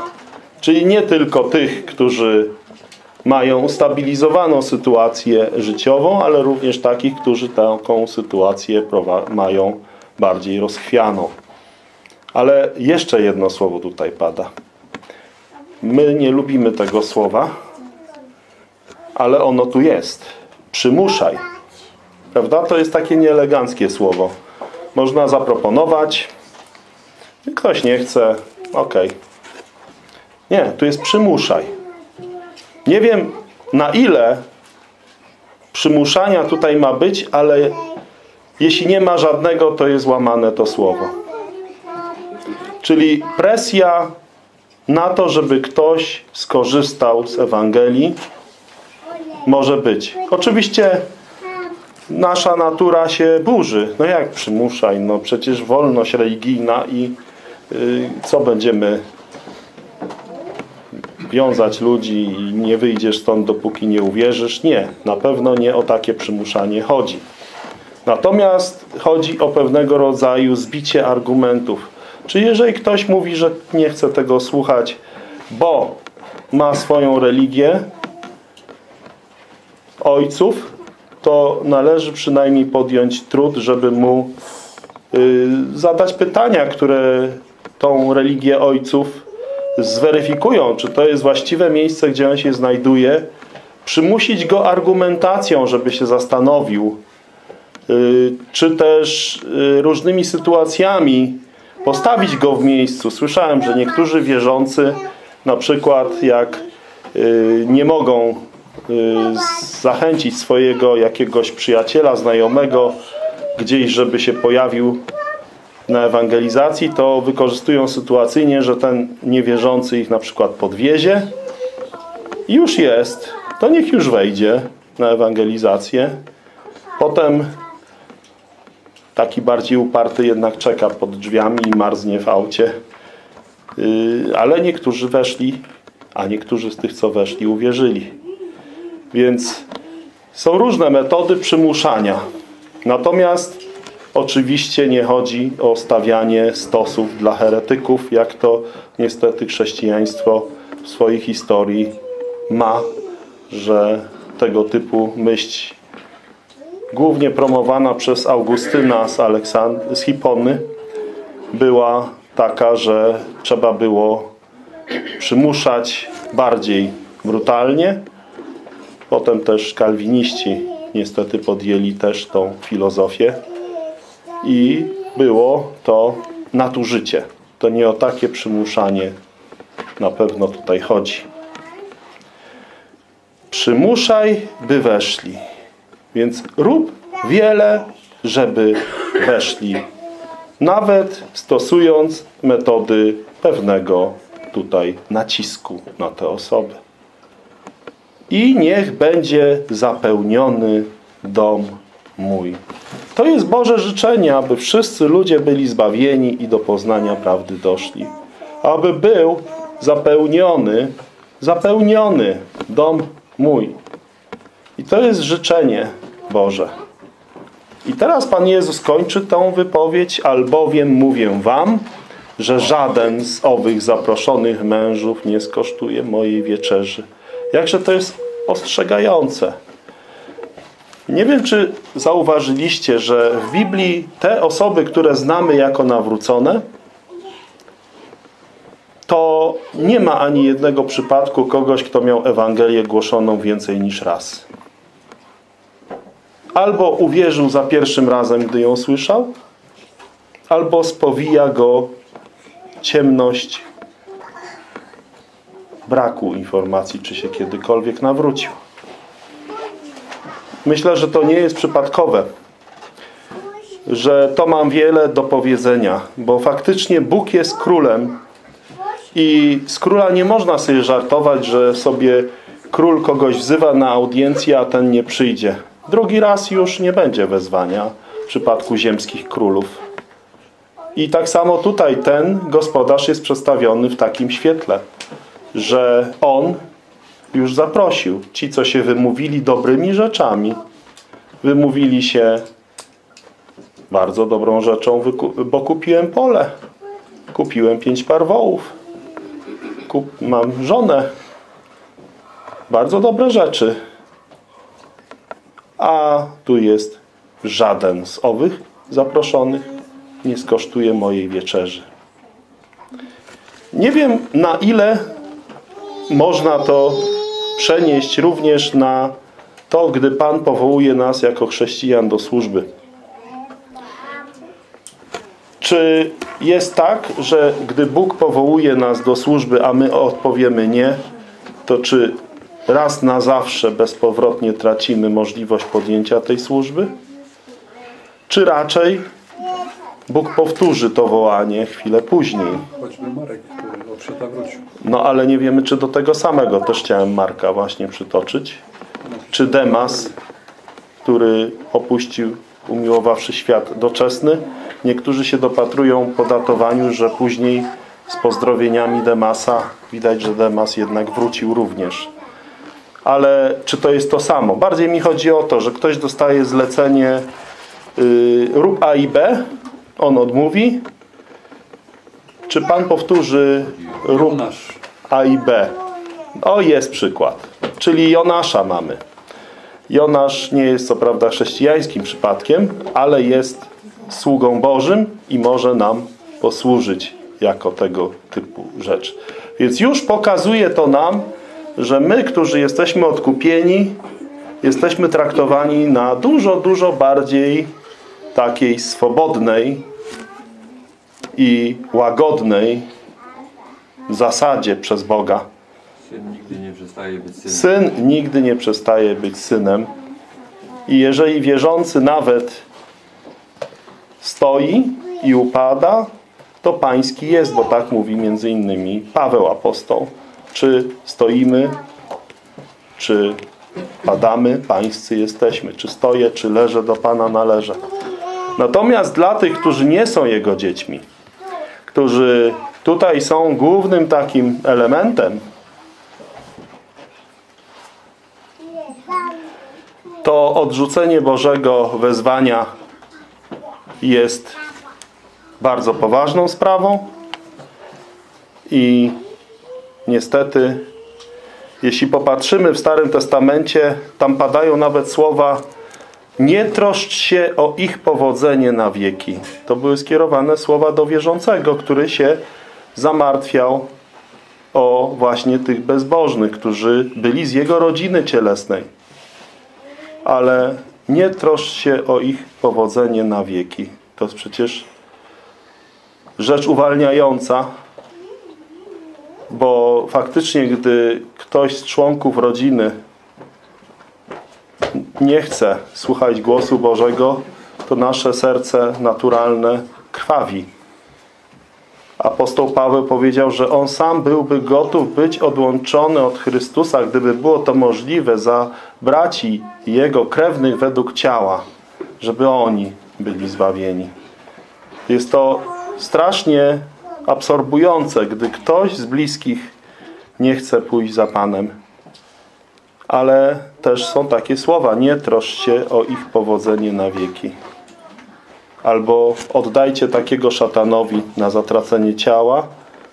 Czyli nie tylko tych, którzy mają ustabilizowaną sytuację życiową, ale również takich, którzy taką sytuację mają bardziej rozchwianą. Ale jeszcze jedno słowo tutaj pada. My nie lubimy tego słowa, ale ono tu jest. Przymuszaj. Prawda? To jest takie nieeleganckie słowo. Można zaproponować. Ktoś nie chce. Okej. Okay. Nie, tu jest przymuszaj. Nie wiem, na ile przymuszania tutaj ma być, ale jeśli nie ma żadnego, to jest łamane to słowo. Czyli presja na to, żeby ktoś skorzystał z Ewangelii, może być. Oczywiście nasza natura się burzy. No jak przymuszaj? No przecież wolność religijna i yy, co będziemy wiązać ludzi i nie wyjdziesz stąd, dopóki nie uwierzysz? Nie, na pewno nie o takie przymuszanie chodzi. Natomiast chodzi o pewnego rodzaju zbicie argumentów. Czy jeżeli ktoś mówi, że nie chce tego słuchać, bo ma swoją religię ojców, to należy przynajmniej podjąć trud, żeby mu y, zadać pytania, które tą religię ojców zweryfikują. Czy to jest właściwe miejsce, gdzie on się znajduje? Przymusić go argumentacją, żeby się zastanowił. Y, czy też y, różnymi sytuacjami postawić go w miejscu. Słyszałem, że niektórzy wierzący na przykład jak y, nie mogą y, zachęcić swojego jakiegoś przyjaciela, znajomego gdzieś, żeby się pojawił na ewangelizacji, to wykorzystują sytuacyjnie, że ten niewierzący ich na przykład podwiezie i już jest. to niech już wejdzie na ewangelizację. Potem taki bardziej uparty jednak czeka pod drzwiami i marznie w aucie. Yy, ale niektórzy weszli, a niektórzy z tych, co weszli, uwierzyli. Więc są różne metody przymuszania. Natomiast oczywiście nie chodzi o stawianie stosów dla heretyków, jak to niestety chrześcijaństwo w swojej historii ma, że tego typu myśl, głównie promowana przez Augustyna z, Aleksand- z Hipony, była taka, że trzeba było przymuszać bardziej brutalnie. Potem też kalwiniści niestety podjęli też tą filozofię i było to nadużycie. To nie o takie przymuszanie na pewno tutaj chodzi. Przymuszaj, by weszli. Więc rób wiele, żeby weszli. Nawet stosując metody pewnego tutaj nacisku na te osoby. I niech będzie zapełniony dom mój. To jest Boże życzenie, aby wszyscy ludzie byli zbawieni i do poznania prawdy doszli. Aby był zapełniony, zapełniony dom mój. I to jest życzenie Boże. I teraz Pan Jezus kończy tą wypowiedź, albowiem mówię wam, że żaden z owych zaproszonych mężów nie skosztuje mojej wieczerzy. Jakże to jest ostrzegające. Nie wiem, czy zauważyliście, że w Biblii te osoby, które znamy jako nawrócone, to nie ma ani jednego przypadku kogoś, kto miał Ewangelię głoszoną więcej niż raz. Albo uwierzył za pierwszym razem, gdy ją słyszał, albo spowija go ciemność braku informacji, czy się kiedykolwiek nawrócił. Myślę, że to nie jest przypadkowe, że to mam wiele do powiedzenia, bo faktycznie Bóg jest królem i z króla nie można sobie żartować, że sobie król kogoś wzywa na audiencję, a ten nie przyjdzie. Drugi raz już nie będzie wezwania w przypadku ziemskich królów. I tak samo tutaj ten gospodarz jest przedstawiony w takim świetle, że on już zaprosił. Ci, co się wymówili dobrymi rzeczami, wymówili się bardzo dobrą rzeczą, bo kupiłem pole, kupiłem pięć par wołów, Kup mam żonę. Bardzo dobre rzeczy. A tu jest żaden z owych zaproszonych nie skosztuje mojej wieczerzy. Nie wiem, na ile można to przenieść również na to, gdy Pan powołuje nas jako chrześcijan do służby. Czy jest tak, że gdy Bóg powołuje nas do służby, a my odpowiemy nie, to czy raz na zawsze bezpowrotnie tracimy możliwość podjęcia tej służby? Czy raczej Bóg powtórzy to wołanie chwilę później? Choćby Marek, który owszem wrócił. No ale nie wiemy, czy do tego samego. Też chciałem Marka właśnie przytoczyć. Czy Demas, który opuścił, umiłowawszy świat doczesny. Niektórzy się dopatrują po datowaniu, że później z pozdrowieniami Demasa widać, że Demas jednak wrócił również. Ale czy to jest to samo? Bardziej mi chodzi o to, że ktoś dostaje zlecenie y, rób A i B, on odmówi. Czy Pan powtórzy rób A i B? O, jest przykład. Czyli Jonasza mamy. Jonasz nie jest co prawda chrześcijańskim przypadkiem, ale jest sługą Bożym i może nam posłużyć jako tego typu rzecz. Więc już pokazuje to nam, że my, którzy jesteśmy odkupieni, jesteśmy traktowani na dużo, dużo bardziej takiej swobodnej i łagodnej zasadzie przez Boga. Syn nigdy nie przestaje być synem. Syn nigdy nie przestaje być synem. I jeżeli wierzący nawet stoi i upada, to pański jest, bo tak mówi między innymi Paweł Apostoł. Czy stoimy, czy Padamy, pańscy jesteśmy. Czy stoję, czy leżę, do Pana należę. Natomiast dla tych, którzy nie są Jego dziećmi, którzy tutaj są głównym takim elementem, to odrzucenie Bożego wezwania jest bardzo poważną sprawą i niestety, jeśli popatrzymy w Starym Testamencie, tam padają nawet słowa: nie troszcz się o ich powodzenie na wieki. To były skierowane słowa do wierzącego, który się zamartwiał o właśnie tych bezbożnych, którzy byli z jego rodziny cielesnej. Ale nie troszcz się o ich powodzenie na wieki. To jest przecież rzecz uwalniająca, bo faktycznie, gdy ktoś z członków rodziny nie chce słuchać głosu Bożego, to nasze serce naturalne krwawi. Apostoł Paweł powiedział, że on sam byłby gotów być odłączony od Chrystusa, gdyby było to możliwe, za braci jego krewnych według ciała, żeby oni byli zbawieni. Jest to strasznie absorbujące, gdy ktoś z bliskich nie chce pójść za Panem. Ale też są takie słowa: nie troszcz się o ich powodzenie na wieki. Albo oddajcie takiego szatanowi na zatracenie ciała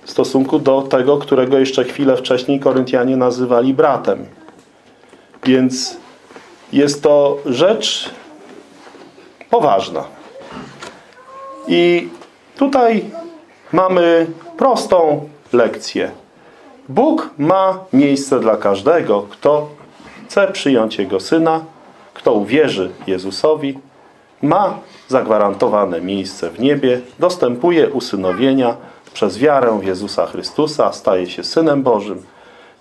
w stosunku do tego, którego jeszcze chwilę wcześniej Koryntianie nazywali bratem. Więc jest to rzecz poważna. I tutaj mamy prostą lekcję. Bóg ma miejsce dla każdego, kto chce przyjąć Jego Syna, kto uwierzy Jezusowi, ma zagwarantowane miejsce w niebie, dostępuje usynowienia przez wiarę w Jezusa Chrystusa, staje się Synem Bożym,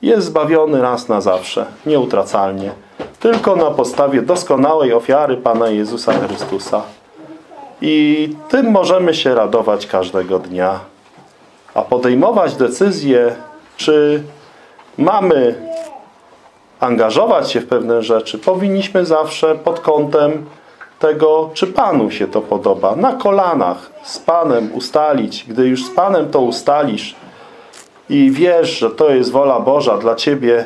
jest zbawiony raz na zawsze, nieutracalnie, tylko na podstawie doskonałej ofiary Pana Jezusa Chrystusa. I tym możemy się radować każdego dnia, a podejmować decyzje, czy mamy angażować się w pewne rzeczy, powinniśmy zawsze pod kątem tego, czy Panu się to podoba. Na kolanach z Panem ustalić. Gdy już z Panem to ustalisz i wiesz, że to jest wola Boża dla Ciebie,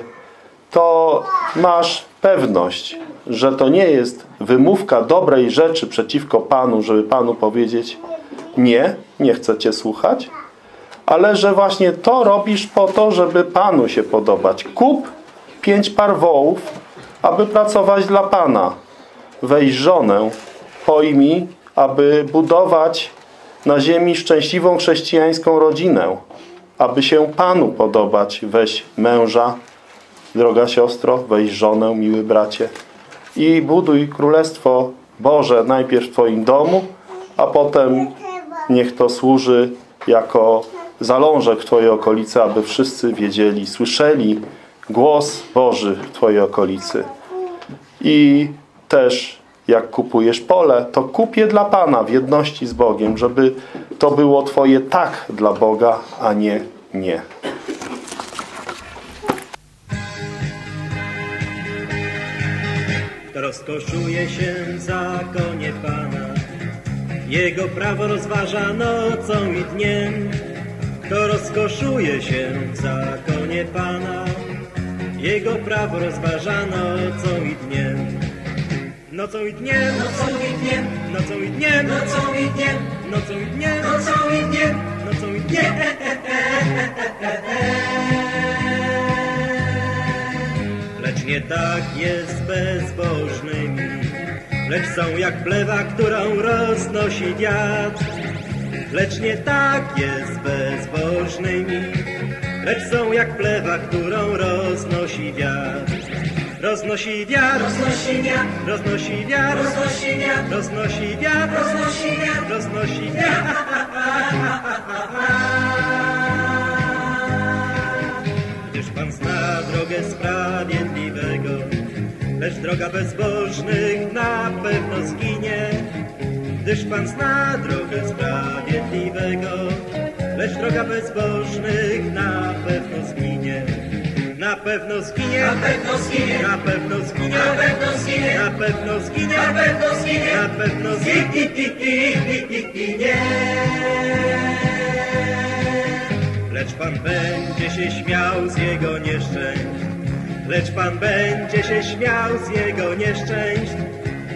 to masz pewność, że to nie jest wymówka dobrej rzeczy przeciwko Panu, żeby Panu powiedzieć: nie, nie chcę Cię słuchać, ale że właśnie to robisz po to, żeby Panu się podobać. Kup pięć par wołów, aby pracować dla Pana. Weź żonę, pojmij, aby budować na ziemi szczęśliwą chrześcijańską rodzinę, aby się Panu podobać. Weź męża, droga siostro, weź żonę, miły bracie, i buduj Królestwo Boże najpierw w Twoim domu, a potem niech to służy jako zalążek w Twojej okolicy, aby wszyscy wiedzieli, słyszeli głos Boży w Twojej okolicy. I też jak kupujesz pole, to kup je dla Pana w jedności z Bogiem, żeby to było Twoje tak dla Boga, a nie nie. Rozkoszuję się w zakonie Pana, Jego prawo rozważa nocą i dniem. To rozkoszuje się w zakonie Pana, Jego prawo rozważa nocą i dniem. Nocą i dniem, nocą i dniem, nocą i dniem, nocą i dniem, nocą i dniem, nocą i dniem, nocą i dniem. Lecz nie tak jest z bezbożnymi, lecz są jak plewa, którą roznosi wiatr. Lecz nie tak jest z bezbożnymi, lecz są jak plewa, którą roznosi wiatr. Roznosi wiatr, roznosi wiatr, roznosi wiatr, roznosi wiatr, roznosi wiatr, roznosi wiatr, roznosi wiatr. Gdyż Pan zna drogę sprawiedliwego, lecz droga bezbożnych na pewno zginie. Gdyż Pan zna drogę sprawiedliwego, lecz droga bezbożnych na pewno zginie. Na pewno zginie, na pewno zginie, na pewno zginie, na pewno zginie, na pewno zginie, na pewno zginie, na pewno zginie. Lecz Pan będzie się śmiał z jego nieszczęść, lecz Pan będzie się śmiał z jego nieszczęść,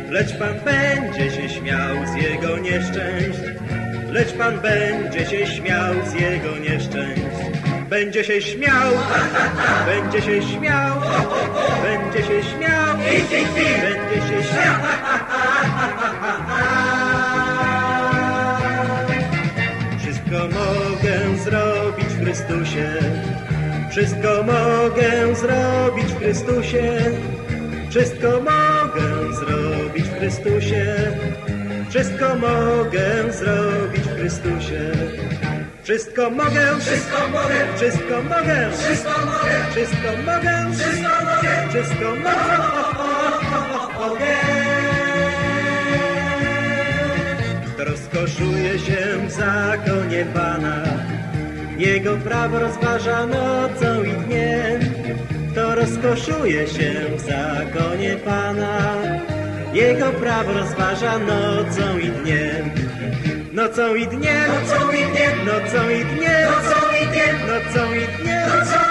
lecz Pan będzie się śmiał z jego nieszczęść, lecz Pan będzie się śmiał z jego nieszczęść. Będzie się śmiał, będzie się śmiał, będzie się śmiał, będzie się śmiał. Wszystko mogę zrobić w Chrystusie, wszystko mogę zrobić w Chrystusie, wszystko mogę zrobić w Chrystusie, wszystko mogę zrobić w Chrystusie. Wszystko mogę, wszystko mogę, wszystko mogę, wszystko mogę, wszystko mogę, wszystko mogę, wszystko mogę. Kto rozkoszuje się w zakonie Pana, jego prawo rozważa nocą i dniem. Kto rozkoszuje się w zakonie Pana, jego prawo rozważa nocą i dniem. Nocą i dniem, nocą i dniem, nocą i dniem, nocą i dniem, nocą i dniem.